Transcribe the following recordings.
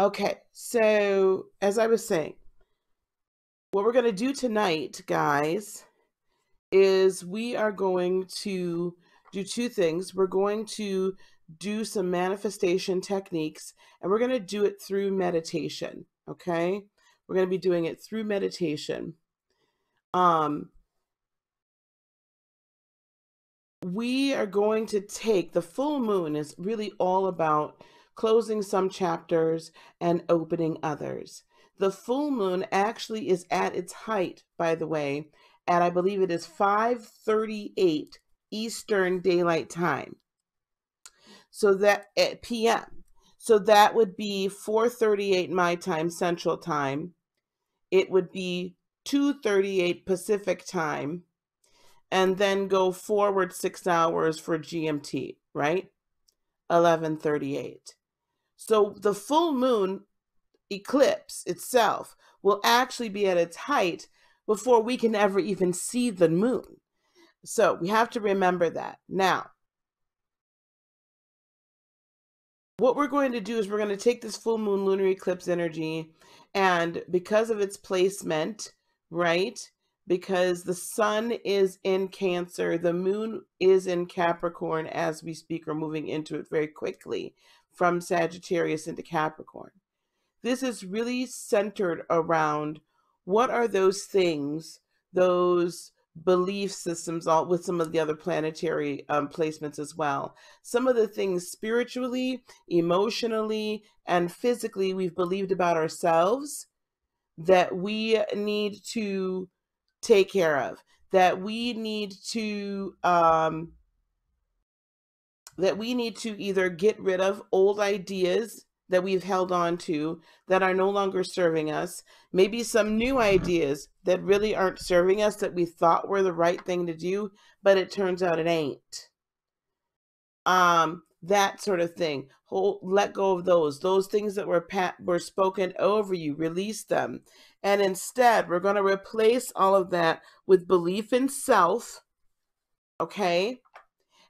Okay, so as I was saying, what we're going to do tonight, guys, is we are going to do two things. We're going to do some manifestation techniques, and we're going to do it through meditation, okay? We're going to be doing it through meditation. We are going to take, the full moon is really all about closing some chapters and opening others. The full moon actually is at its height, by the way, at I believe it is 5:38 Eastern Daylight Time. So that at PM. So that would be 4:38 my time, Central Time. It would be 2:38 Pacific Time, and then go forward 6 hours for GMT, right? 11:38. So the full moon eclipse itself will actually be at its height before we can ever even see the moon. So we have to remember that. Now, what we're going to do is we're going to take this full moon lunar eclipse energy, and because of its placement, right? Because the sun is in Cancer, the moon is in Capricorn as we speak, or moving into it very quickly from Sagittarius into Capricorn. This is really centered around what are those things, those belief systems, all with some of the other planetary placements as well. Some of the things spiritually, emotionally, and physically we've believed about ourselves that we need to take care of, that we need to either get rid of old ideas that we've held on to that are no longer serving us, maybe some new ideas that really aren't serving us that we thought were the right thing to do, but it turns out it ain't. That sort of thing. Let go of those things that were spoken over you, release them. And instead, we're gonna replace all of that with belief in self, okay?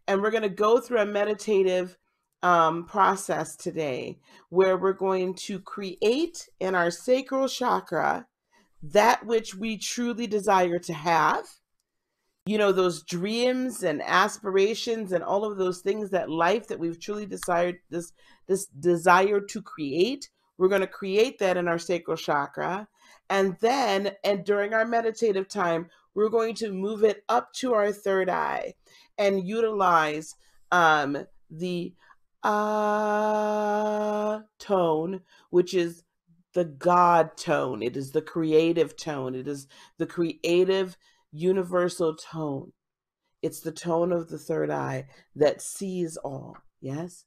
And we're gonna go through a meditative process today where we're going to create in our sacral chakra that which we truly desire to have, you know, those dreams and aspirations and all of those things, that life that we've truly desired, this desire to create. We're going to create that in our sacral chakra, and then during our meditative time we're going to move it up to our third eye and utilize the tone, which is the God tone. It is the creative tone. It is the creative universal tone. It's the tone of the third eye that sees all. Yes.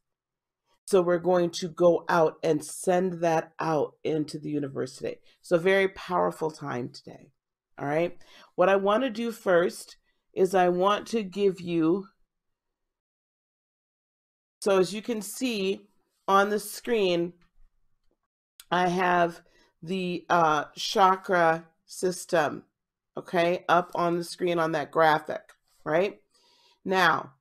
So we're going to go out and send that out into the universe today. So very powerful time today. All right. What I want to do first is I want to give you, so as you can see on the screen, I have the chakra system, okay, up on the screen on that graphic, right? Now,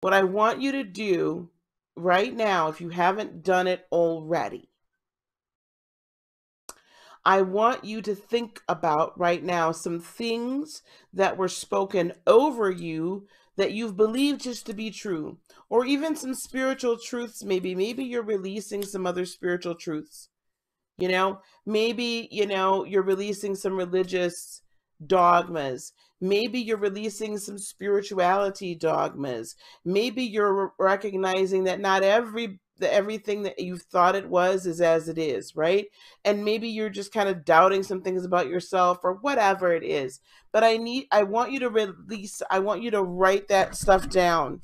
what I want you to do right now, if you haven't done it already, I want you to think about right now some things that were spoken over you that you've believed just to be true, or even some spiritual truths. Maybe you're releasing some other spiritual truths, you know, maybe, you know, you're releasing some religious dogmas, maybe you're releasing some spirituality dogmas, maybe you're recognizing that not everything that you thought it was is as it is, right? And maybe you're just kind of doubting some things about yourself or whatever it is. But I want you to release, I want you to write that stuff down.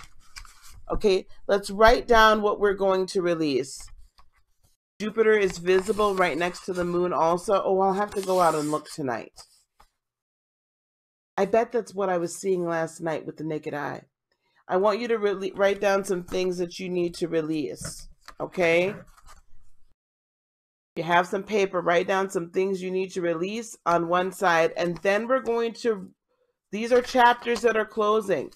Okay, let's write down what we're going to release. Jupiter is visible right next to the moon also. Oh, I'll have to go out and look tonight. I bet that's what I was seeing last night with the naked eye. I want you to really write down some things that you need to release, okay? You have some paper, write down some things you need to release on one side, and then we're going to, these are chapters that are closing.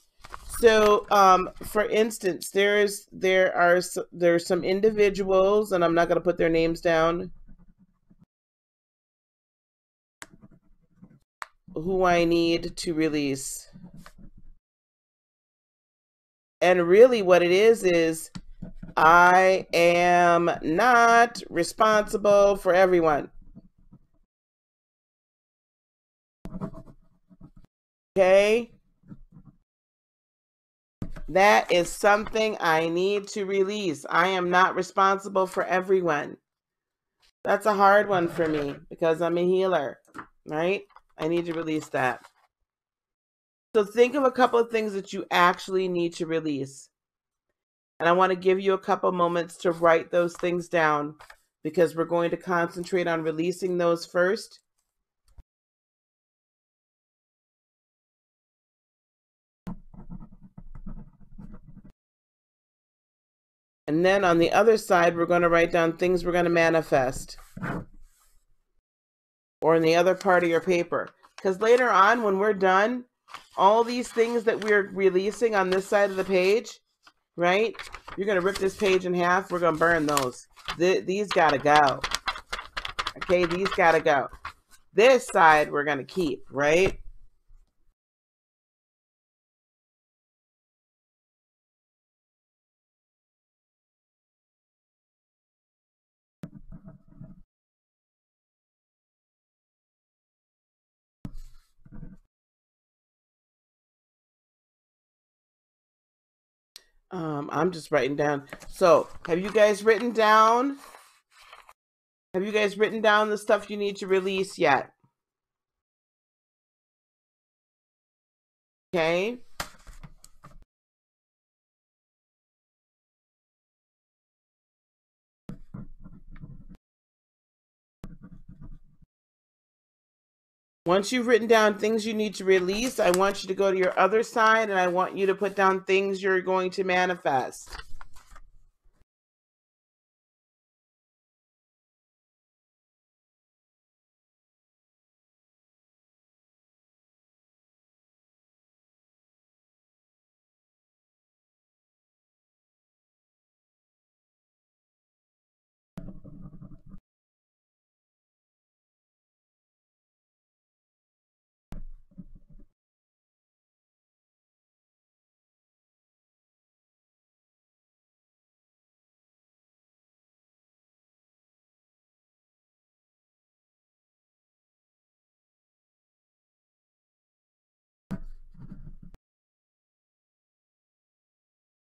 So, for instance, there are some individuals, and I'm not going to put their names down, who I need to release. And really what it is I am not responsible for everyone. Okay. That is something I need to release. I am not responsible for everyone. That's a hard one for me because I'm a healer, right? I need to release that. So think of a couple of things that you actually need to release. And I want to give you a couple moments to write those things down because we're going to concentrate on releasing those first. And then on the other side, we're going to write down things we're going to manifest, or in the other part of your paper. Because later on, when we're done, all these things that we're releasing on this side of the page, right? You're going to rip this page in half. We're going to burn those. These got to go. Okay, these got to go. This side we're going to keep, right? I'm just writing down. So have you guys written down the stuff you need to release yet? Okay. Once you've written down things you need to release, I want you to go to your other side and I want you to put down things you're going to manifest.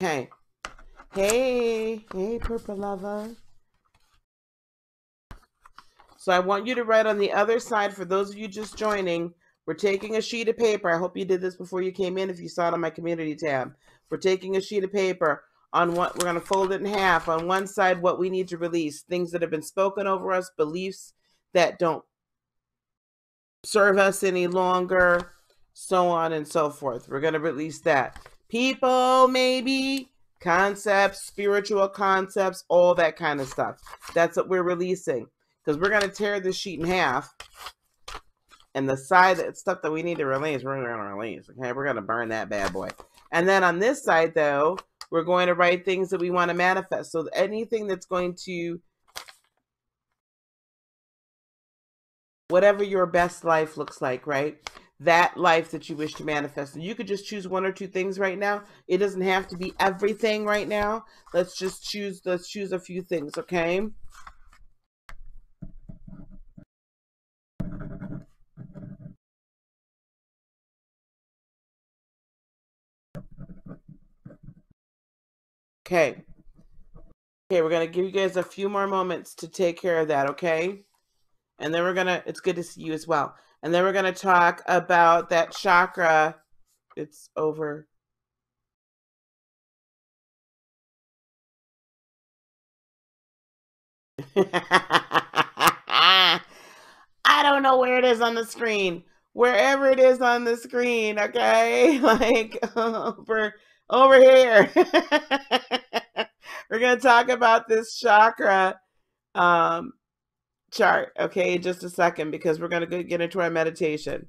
Okay. Hey, purple lover. So I want you to write on the other side, for those of you just joining, we're taking a sheet of paper. I hope you did this before you came in if you saw it on my community tab. We're taking a sheet of paper. On what we're going to fold it in half. On one side, what we need to release, things that have been spoken over us, beliefs that don't serve us any longer, so on and so forth. We're going to release that. People, maybe, concepts, spiritual concepts, all that kind of stuff. That's what we're releasing. Because we're going to tear this sheet in half. And the side, stuff that we need to release, we're going to release. Okay, we're going to burn that bad boy. And then on this side, though, we're going to write things that we want to manifest. So anything that's going to, whatever your best life looks like, right? That life that you wish to manifest. And you could just choose one or two things right now. It doesn't have to be everything right now. Let's just choose, a few things, okay? Okay. Okay, we're gonna give you guys a few more moments to take care of that, okay? And then we're gonna, it's good to see you as well. And then we're going to talk about that chakra. It's over. I don't know where it is on the screen. Wherever it is on the screen, okay? Like over here. We're going to talk about this chakra chart, okay, in just a second, because we're going to get into our meditation.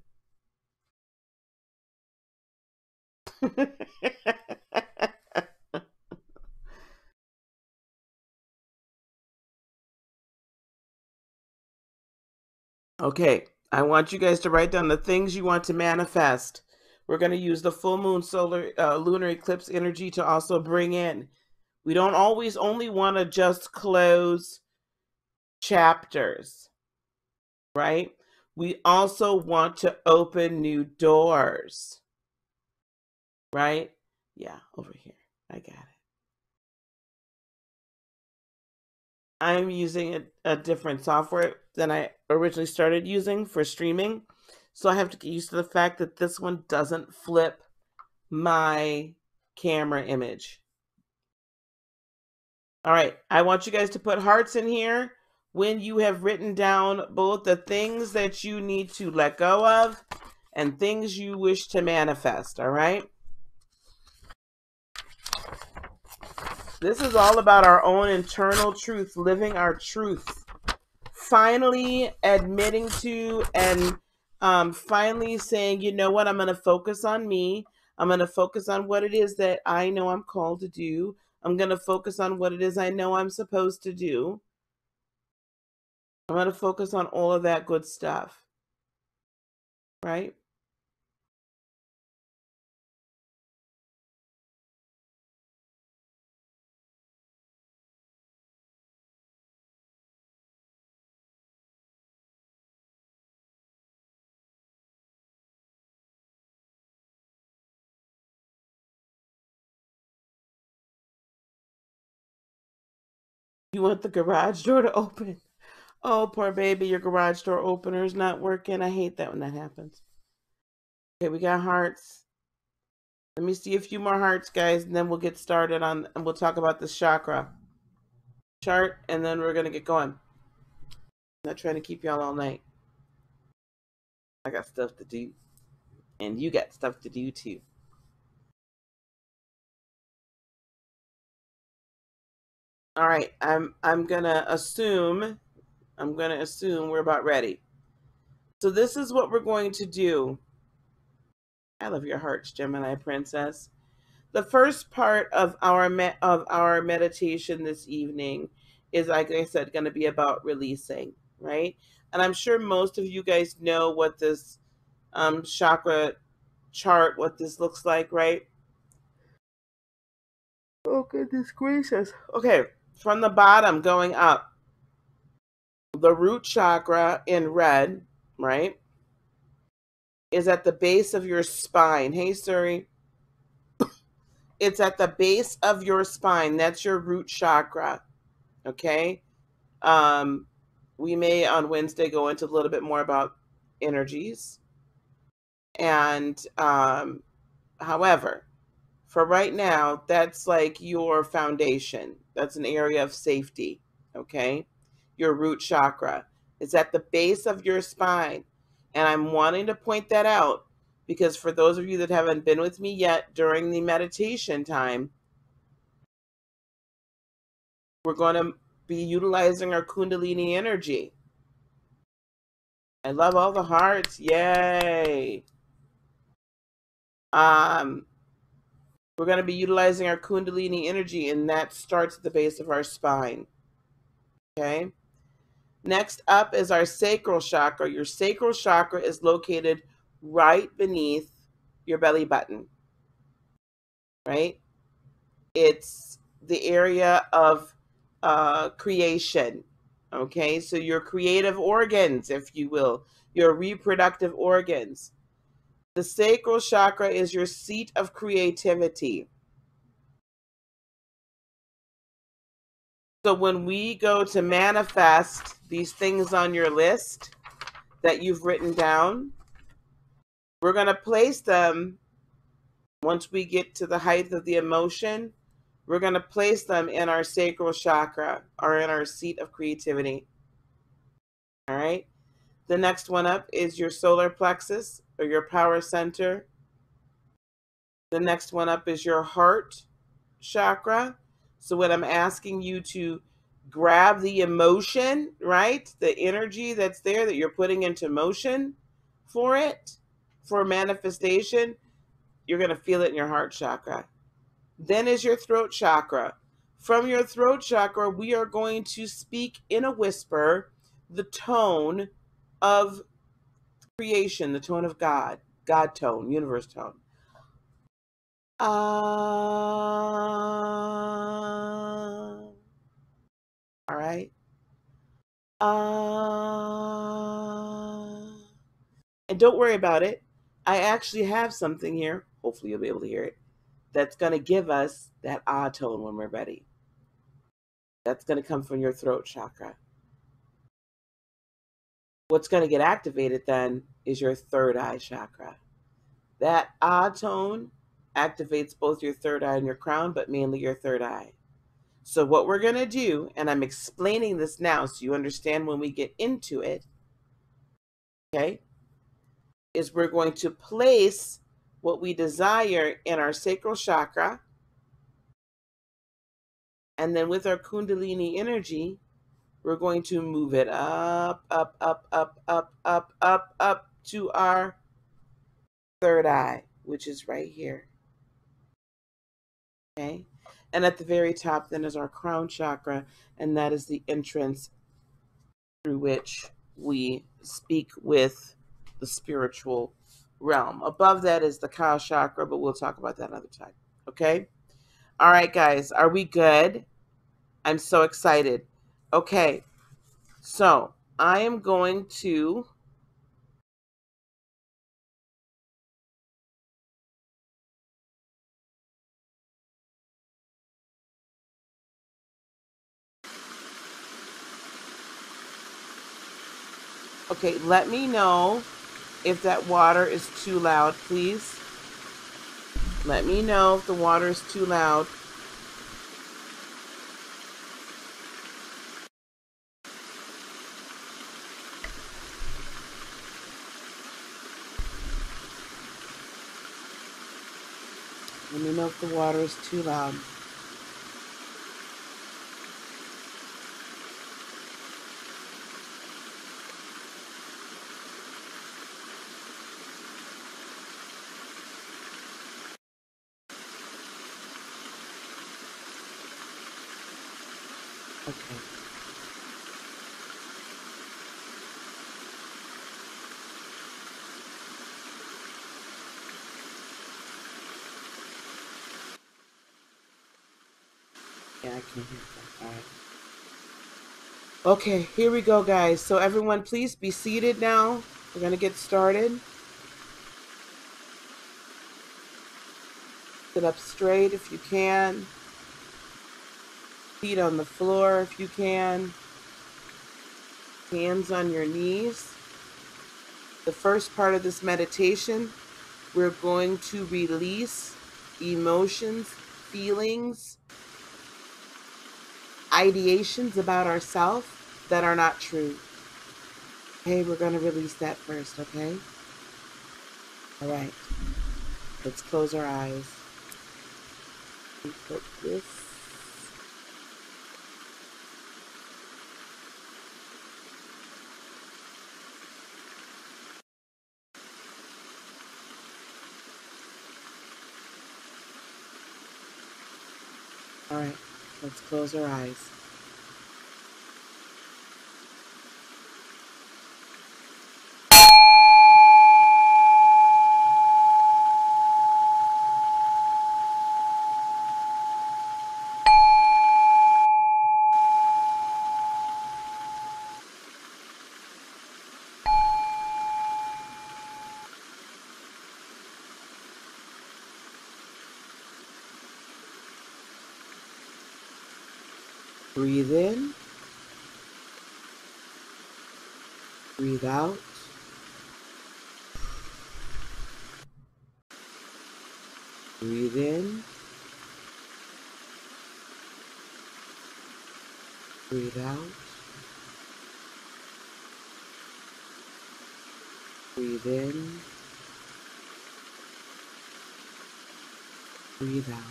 Okay, I want you guys to write down the things you want to manifest. We're going to use the full moon solar lunar eclipse energy to also bring in. We don't always only want to just close chapters, right? We also want to open new doors, right? Yeah, over here. I got it. I'm using a different software than I originally started using for streaming. So I have to get used to the fact that this one doesn't flip my camera image. All right, I want you guys to put hearts in here when you have written down both the things that you need to let go of and things you wish to manifest, all right? This is all about our own internal truth, living our truth, finally admitting to and finally saying, you know what, I'm going to focus on me. I'm going to focus on what it is that I know I'm called to do. I'm going to focus on what it is I know I'm supposed to do. I'm going to focus on all of that good stuff, right? You want the garage door to open. Oh, poor baby, your garage door opener is not working. I hate that when that happens. Okay, we got hearts. Let me see a few more hearts, guys, and then we'll get started on, and we'll talk about this chakra chart, and then we're going to get going. I'm not trying to keep y'all all night. I got stuff to do, and you got stuff to do, too. All right, I'm gonna assume we're about ready. So this is what we're going to do. I love your hearts, Gemini Princess. The first part of our meditation this evening is, like I said, going to be about releasing, right? And I'm sure most of you guys know what this chakra chart, what this looks like, right? Oh goodness gracious! Okay. From the bottom going up, the root chakra in red, right, is at the base of your spine. Hey, Suri. It's at the base of your spine. That's your root chakra, okay? We may on Wednesday go into a little bit more about energies. And however, for right now, that's like your foundation. That's an area of safety, okay? Your root chakra is at the base of your spine. And I'm wanting to point that out because for those of you that haven't been with me yet during the meditation time, we're going to be utilizing our Kundalini energy. I love all the hearts. Yay. We're going to be utilizing our Kundalini energy, and that starts at the base of our spine. Okay. Next up is our sacral chakra. Your sacral chakra is located right beneath your belly button, right? It's the area of creation. Okay. So your creative organs, if you will, your reproductive organs. The sacral chakra is your seat of creativity. So when we go to manifest these things on your list that you've written down, we're going to place them, once we get to the height of the emotion, we're going to place them in our sacral chakra or in our seat of creativity. All right. The next one up is your solar plexus, or your power center. The next one up is your heart chakra. So when I'm asking you to grab the emotion, right? The energy that's there that you're putting into motion for it, for manifestation, You're going to feel it in your heart chakra. Then is your throat chakra. From your throat chakra, we are going to speak in a whisper the tone of creation, the tone of God, God tone, universe tone. All right. And don't worry about it. I actually have something here. Hopefully you'll be able to hear it. That's going to give us that ah tone when we're ready. That's going to come from your throat chakra. What's going to get activated then is your third eye chakra. That ah tone activates both your third eye and your crown, but mainly your third eye. So what we're going to do, and I'm explaining this now so you understand when we get into it, okay, is we're going to place what we desire in our sacral chakra, and then with our Kundalini energy, we're going to move it up, up, up, up, up, up, up, up to our third eye, which is right here. Okay? And at the very top then is our crown chakra, and that is the entrance through which we speak with the spiritual realm. Above that is the Ka chakra, but we'll talk about that another time. Okay? All right, guys. Are we good? I'm so excited. Okay. So I am going to okay, let me know if that water is too loud, please. Let me know if the water is too loud. Let me know if the water is too loud. Okay. Yeah, I can hear that. All right. Okay, here we go, guys. So everyone, please be seated now. We're going to get started. Sit up straight if you can. Feet on the floor if you can. Hands on your knees. The first part of this meditation, we're going to release emotions, feelings, ideations about ourselves that are not true. Okay, we're going to release that first, okay? All right. Let's close our eyes. Put this. All right, let's close our eyes. Breathe in, breathe out. Breathe in, breathe out. Breathe in, breathe out.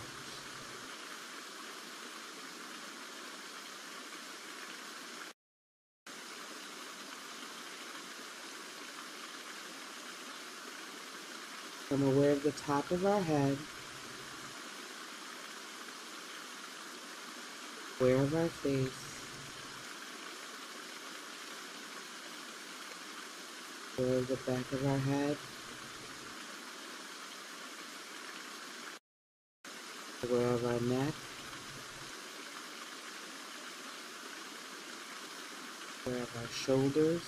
I'm aware of the top of our head, aware of our face, aware of the back of our head, aware of our neck, aware of our shoulders,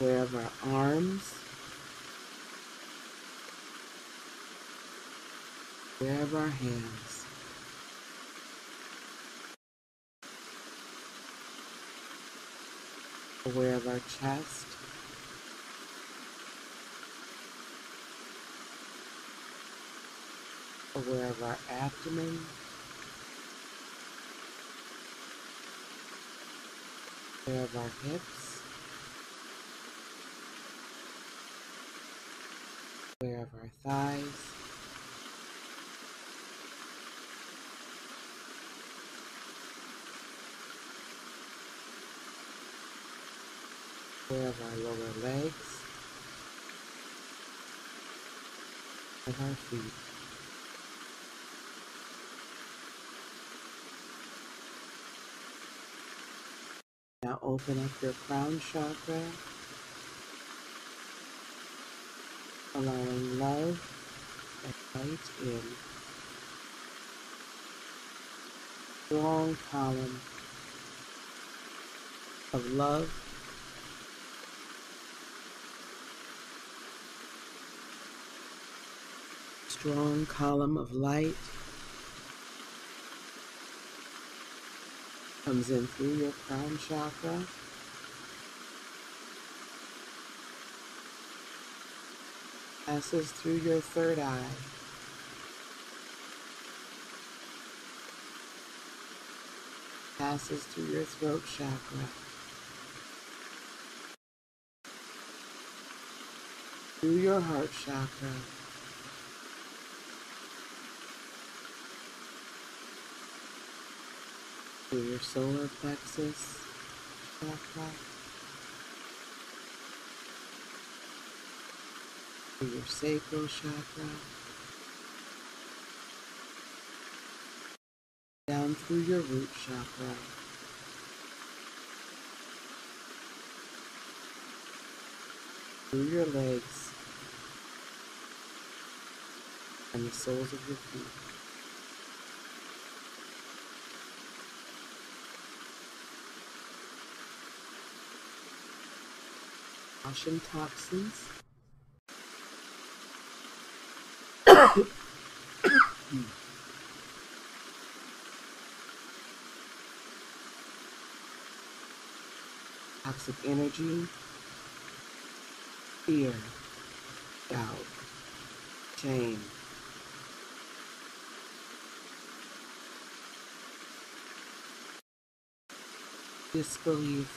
aware of our arms, aware of our hands, aware of our chest, aware of our abdomen, aware of our hips, aware of our thighs, aware of our lower legs, and our feet. Now open up your crown chakra, allowing love and light in. Strong column of love, strong column of light comes in through your crown chakra, passes through your third eye, passes through your throat chakra, through your heart chakra, through your solar plexus chakra, through your sacral chakra, down through your root chakra, through your legs, and the soles of your feet. Washing toxins, toxic energy, fear, doubt, shame, disbelief,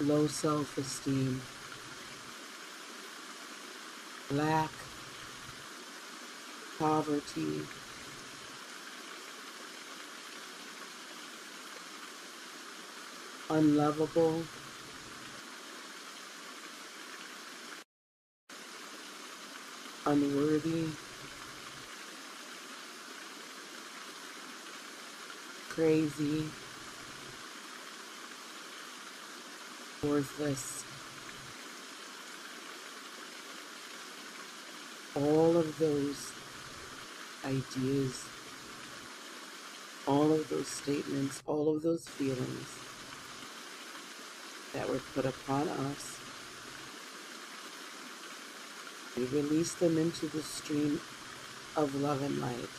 low self-esteem, lack, poverty, unlovable, unworthy, crazy, worthless. All of those ideas, all of those statements, all of those feelings that were put upon us, we release them into the stream of love and light.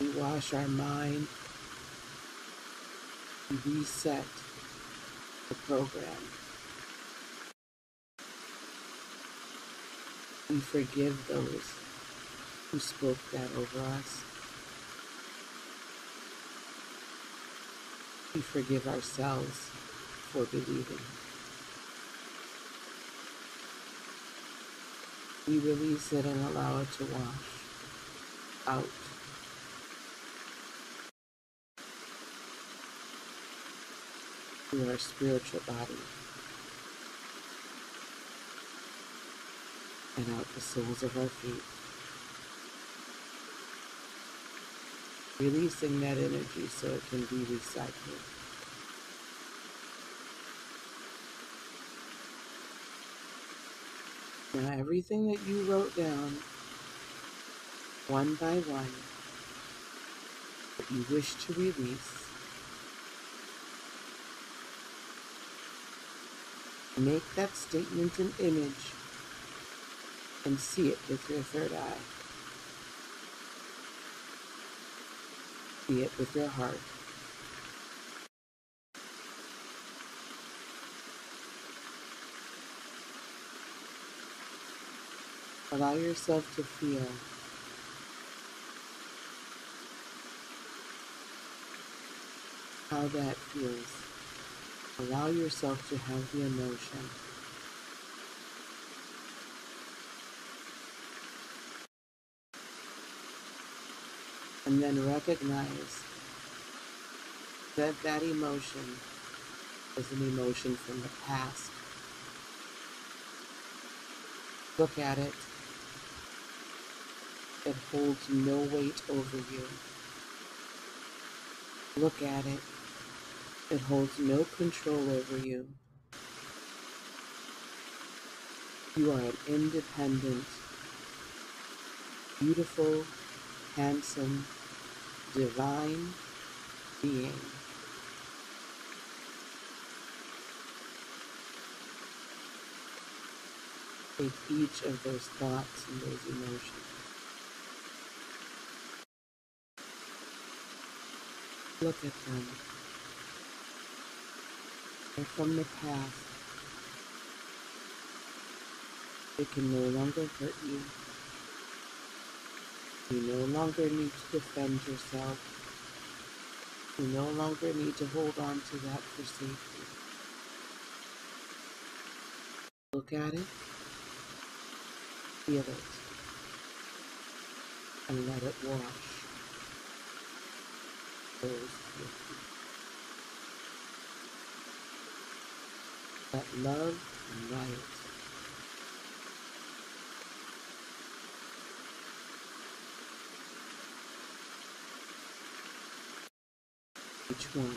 We wash our mind, we reset the program. We forgive those who spoke that over us. We forgive ourselves for believing. We release it and allow it to wash out. through our spiritual body and out the soles of our feet. Releasing that energy so it can be recycled. Now everything that you wrote down, one by one, that you wish to release, make that statement an image and see it with your third eye. See it with your heart. Allow yourself to feel. How that feels. Allow yourself to have the emotion. And then recognize that that emotion is an emotion from the past. Look at it. It holds no weight over you. Look at it. It holds no control over you. You are an independent, beautiful, handsome, divine being. Take each of those thoughts and those emotions. Look at them. They're from the past. They can no longer hurt you. You no longer need to defend yourself. You no longer need to hold on to that for safety. Look at it. Feel it. And let it wash. That love and light. Each one,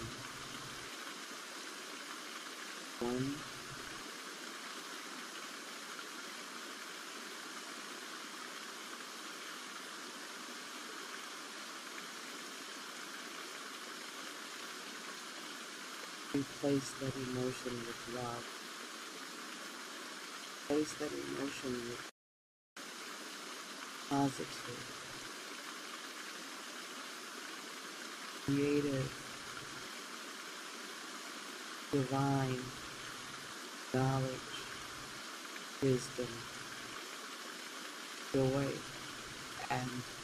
replace that emotion with love. Replace that emotion with positive, creative, divine knowledge, wisdom, joy, and peace.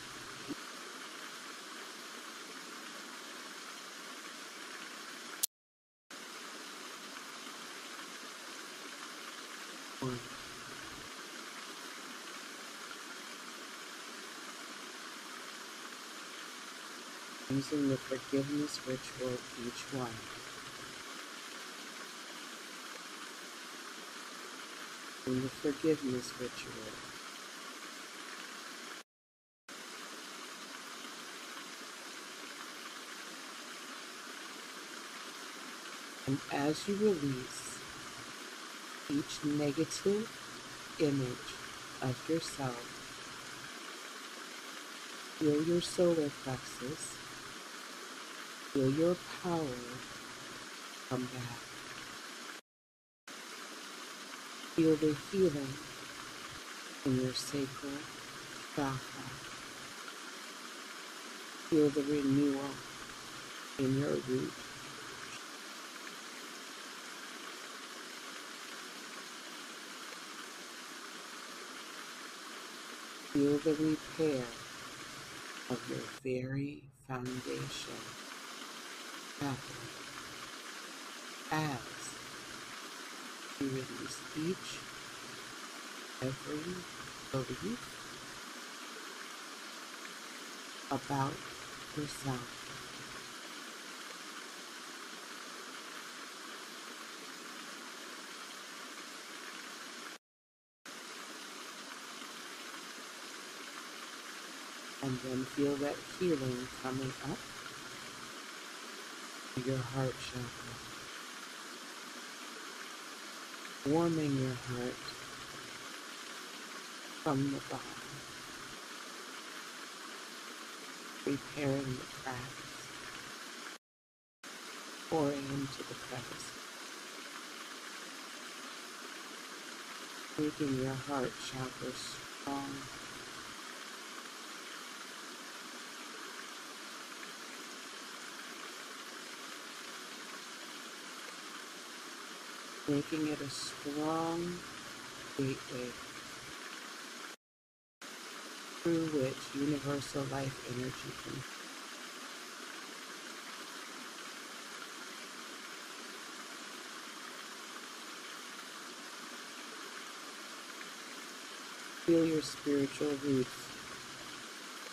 Using the forgiveness ritual of each one. In the forgiveness ritual, and as you release each negative image of yourself, feel your solar plexus, feel your power come back. Feel the healing in your sacral chakra. Feel the renewal in your root. Feel the repair of your very foundation happen as you release each, every belief about yourself. and then feel that healing coming up to your heart chakra, warming your heart from the bottom, repairing the cracks, pouring into the crevices, making your heart chakra strong. Making it a strong gateway through which universal life energy can. Feel your spiritual roots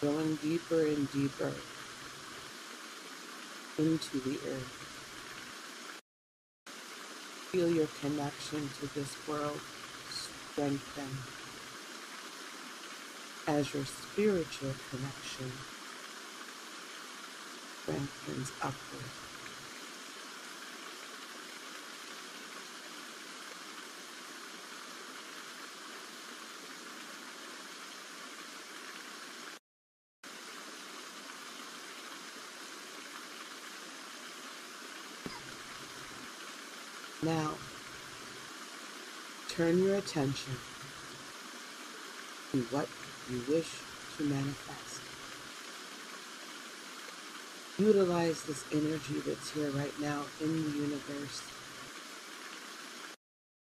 growing deeper and deeper into the earth. Feel your connection to this world strengthen as your spiritual connection strengthens upward. Now, turn your attention to what you wish to manifest. Utilize this energy that's here right now in the universe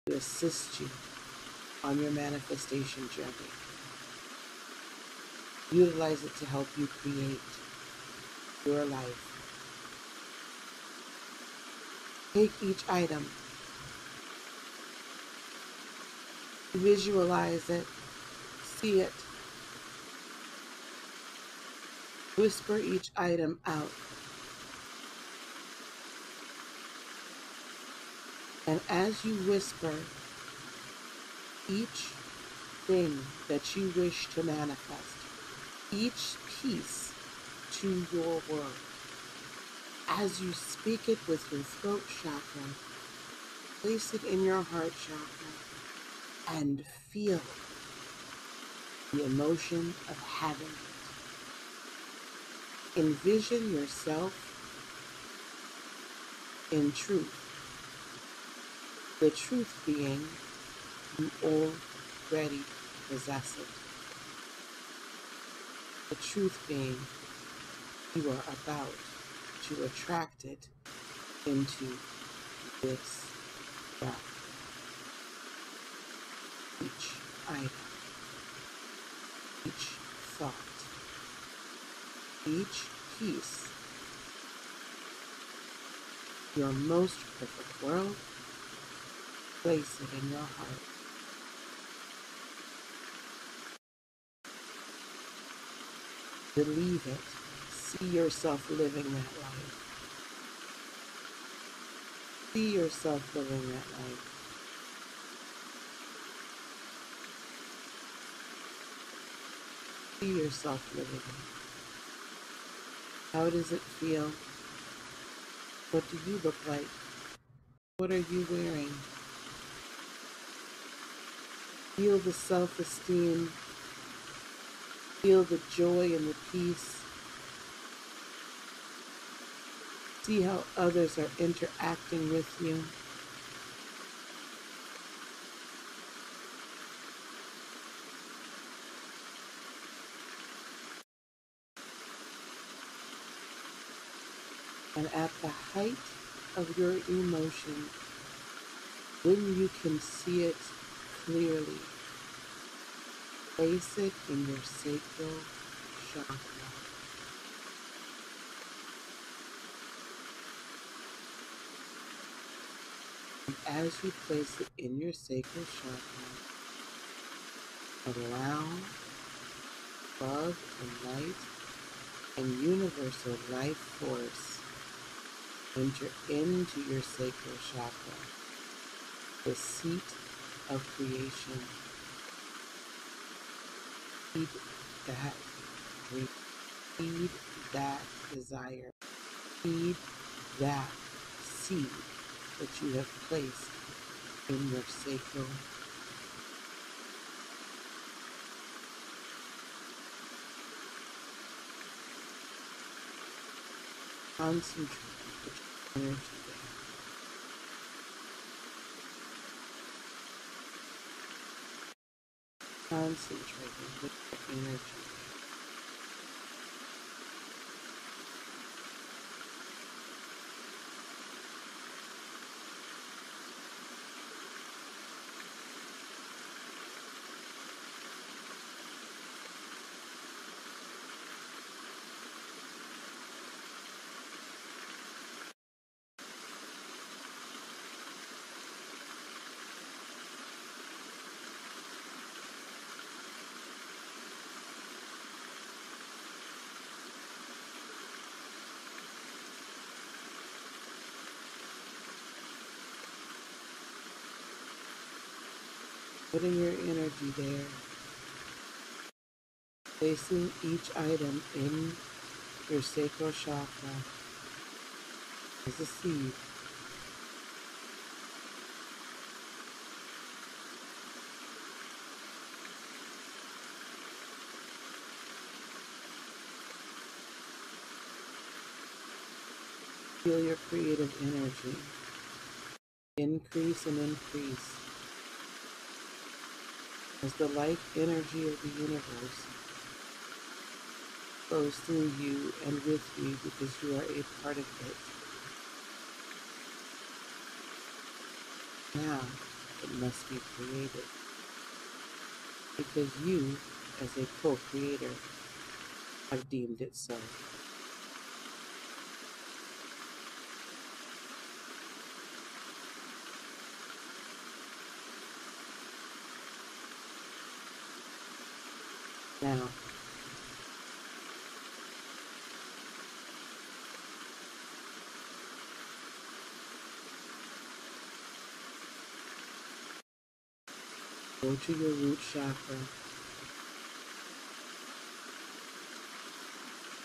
to assist you on your manifestation journey. Utilize it to help you create your life. Take each item, visualize it, see it, whisper each item out, and as you whisper each thing that you wish to manifest, each piece to your world, as you speak it with your throat chakra, place it in your heart chakra, and feel the emotion of having it. Envision yourself in truth, the truth being you already possess it, the truth being you are about to attract it into this realm. Each item, each thought, each piece, your most perfect world, place it in your heart. Believe it. See yourself living that life. See yourself living that life. See yourself living it. How does it feel? What do you look like? What are you wearing? Feel the self-esteem. Feel the joy and the peace. See how others are interacting with you. And at the height of your emotion, when you can see it clearly, place it in your sacral chakra. As you place it in your sacral chakra, allow love and light and universal life force enter into your sacral chakra, the seat of creation. Keep that Feed that desire. Feed that seed that you have placed in your sacral concentrate energy. Concentrating with the energy. Putting your energy there, placing each item in your sacral chakra as a seed. Feel your creative energy increase and increase as the life energy of the universe flows through you and with you, because you are a part of it. Now it must be created, because you, as a co-creator, have deemed it so. Now, go to your root chakra,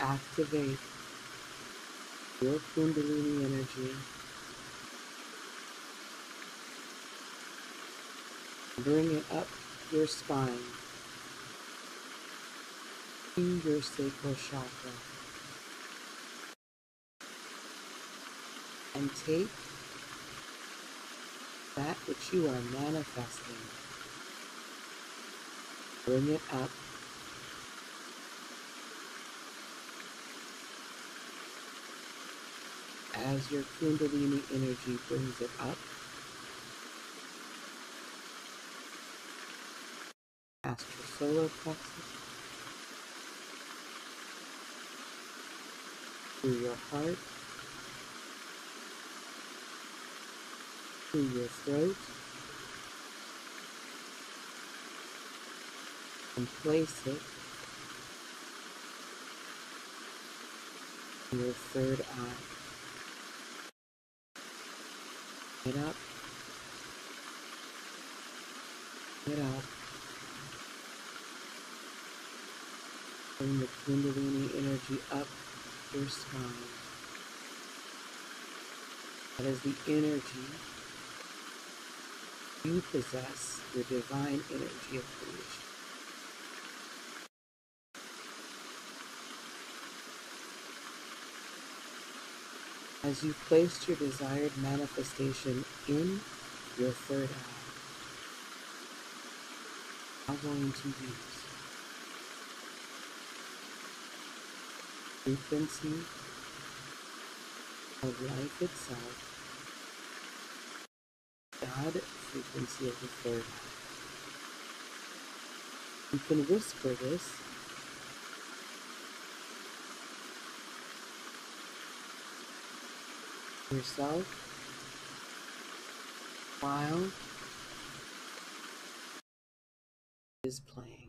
activate your Kundalini energy, bring it up your spine, in your sacral chakra, and take that which you are manifesting, bring it up, as your Kundalini energy brings it up, past your solar plexus, through your heart, through your throat, and place it in your third eye. Get up, get out, bring the Kundalini energy up your spine. That is the energy you possess, your divine energy of creation. As you placed your desired manifestation in your third eye, I'm going to use frequency of life itself, God frequency of the third eye. You can whisper this yourself while it is playing.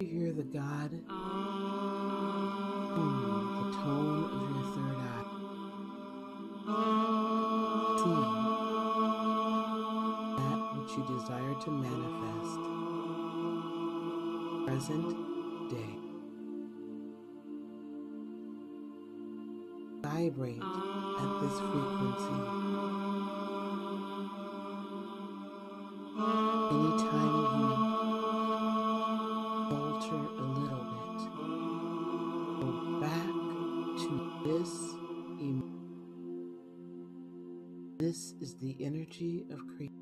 Hear the God, the tone of your third eye. Feel that which you desire to manifest. Present day. Vibrate at this frequency. Anytime a little bit. Go back to this. This is the energy of creation.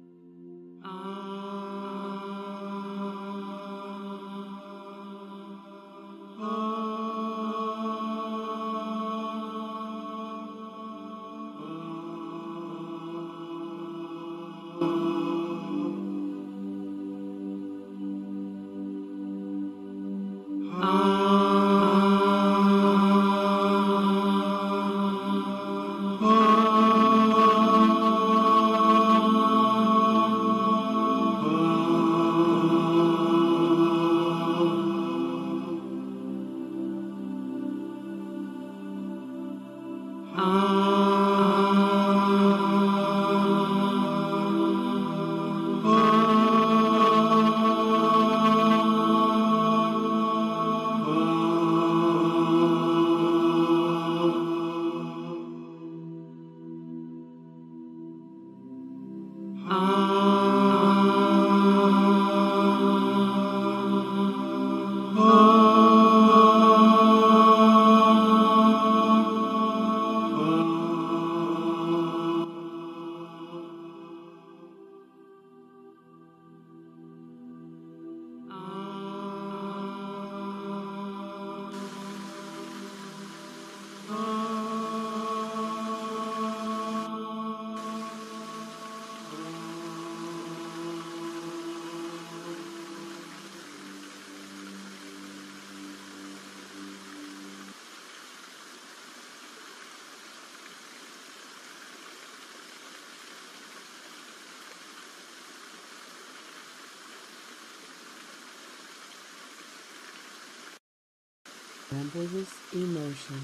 Remember this emotion,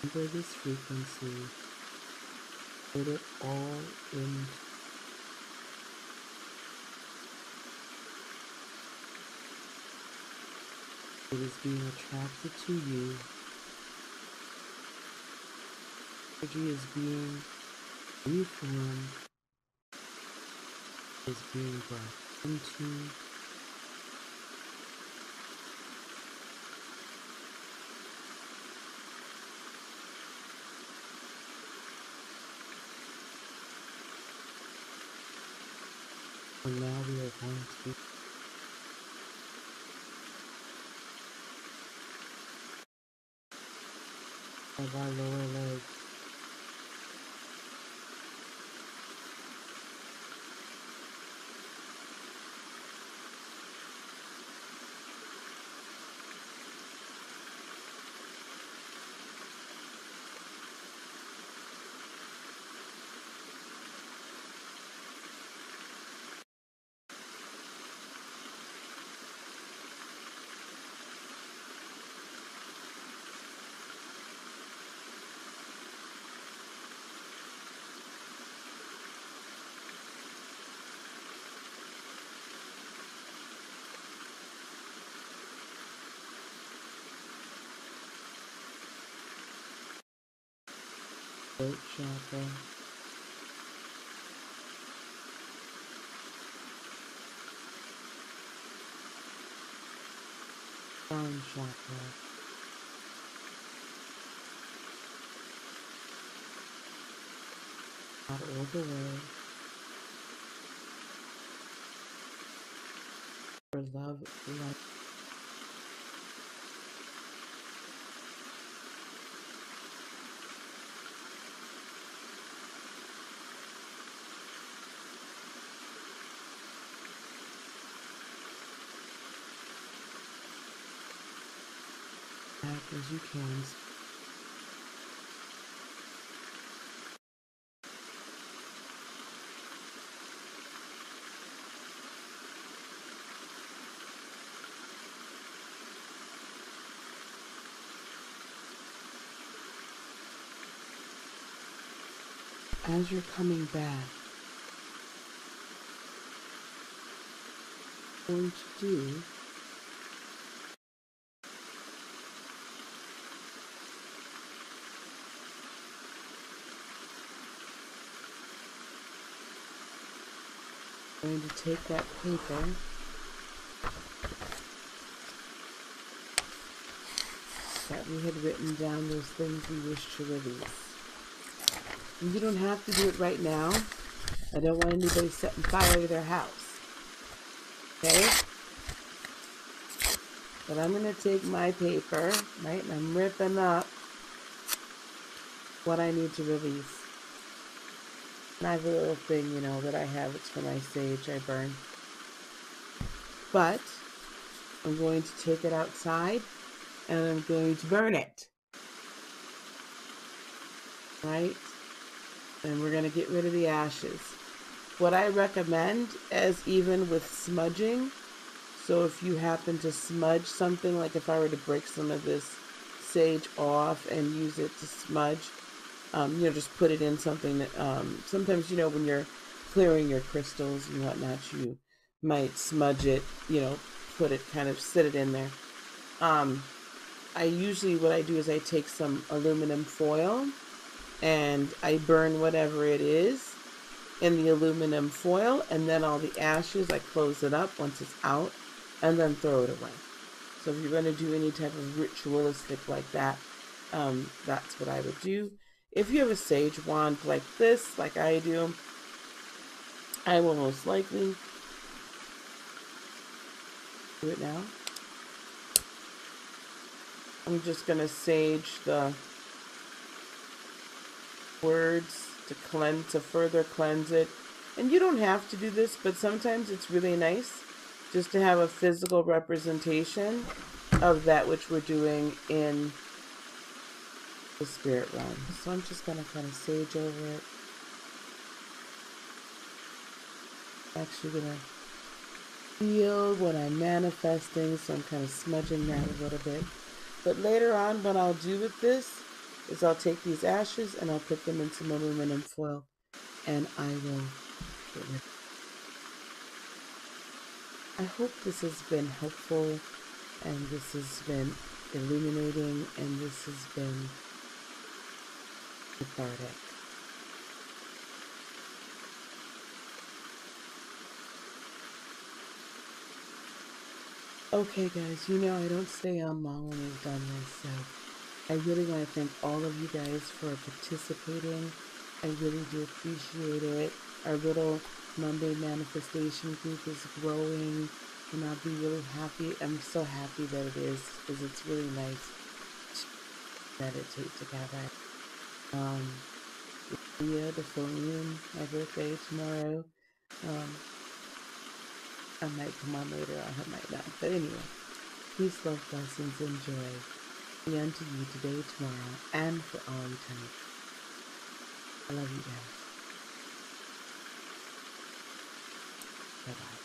remember this frequency, put it all in. It is being attracted to you. Energy is being reformed, is being brought into and now we are going to of our lower leg. Throat chakra, arm chakra, I'll roll the world for love. Back as you can. As you're coming back, going to do I'm going to take that paper that we had written down those things we wish to release. And you don't have to do it right now. I don't want anybody setting fire to their house. Okay? But I'm going to take my paper, right, and I'm ripping up what I need to release. And I have a little thing, you know, that I have. It's from Ice Age. I burn. But I'm going to take it outside and I'm going to burn it. Right? And we're going to get rid of the ashes. What I recommend is even with smudging. So if you happen to smudge something, like if I were to break some of this sage off and use it to smudge, you know, just put it in something that, sometimes, you know, when you're clearing your crystals and whatnot, you might smudge it, you know, put it, kind of sit it in there. I usually, what I do is I take some aluminum foil and I burn whatever it is in the aluminum foil, and then all the ashes, I close it up once it's out and then throw it away. So if you're going to do any type of ritualistic like that, that's what I would do. If you have a sage wand like this, like I do, I will most likely do it now. I'm just going to sage the words to cleanse, to further cleanse it. And you don't have to do this, but sometimes it's really nice just to have a physical representation of that which we're doing in the spirit realm. So I'm just going to kind of sage over it. Actually going to feel what I'm manifesting, so I'm kind of smudging that a little bit. But later on, what I'll do with this is I'll take these ashes and I'll put them in some aluminum foil, and I will get rid of it. I hope this has been helpful, and this has been illuminating, and this has been cathartic. Okay guys, you know I don't stay on long when we've done this, so I really want to thank all of you guys for participating. I really do appreciate it. Our little Monday manifestation group is growing, and I'll be really happy. I'm so happy that it is, because it's really nice to meditate together. Leo, the full moon, my birthday tomorrow. I might come on later, or I might not. But anyway, peace, love, blessings, and joy be unto you today, tomorrow, and for all eternity. I love you guys. Bye-bye.